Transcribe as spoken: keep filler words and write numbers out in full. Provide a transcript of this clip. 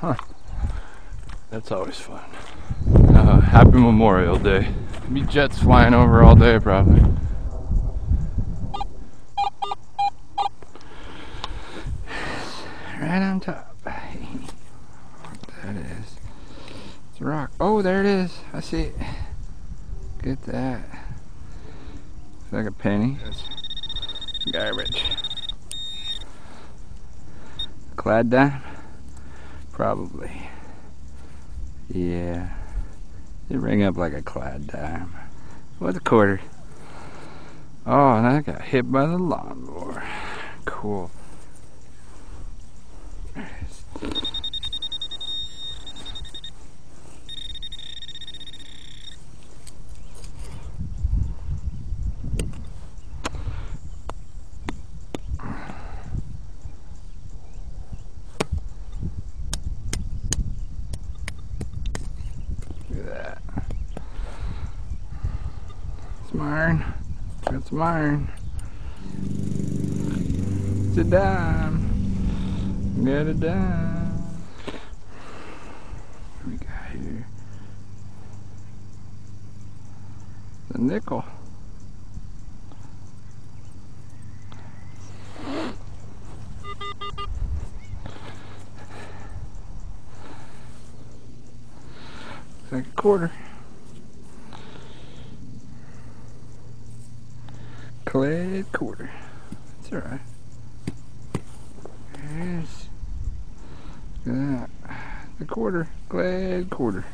Huh. That's always fun. Uh, happy Memorial Day. Be jets flying over all day probably. Right on top. That is. It's a rock. Oh, there it is. I see it. Look at that. It's like a penny. It's garbage. Clad down? Probably. Yeah. It rang up like a clad dime. What's a quarter? Oh, and I got hit by the lawnmower. Cool. There it is. Look at that. Some iron. Got some iron. It's a dime. Got a dime. What do we got here? It's a nickel. Looks like a quarter. Clay quarter. That's alright. There's that. The quarter. Glad quarter.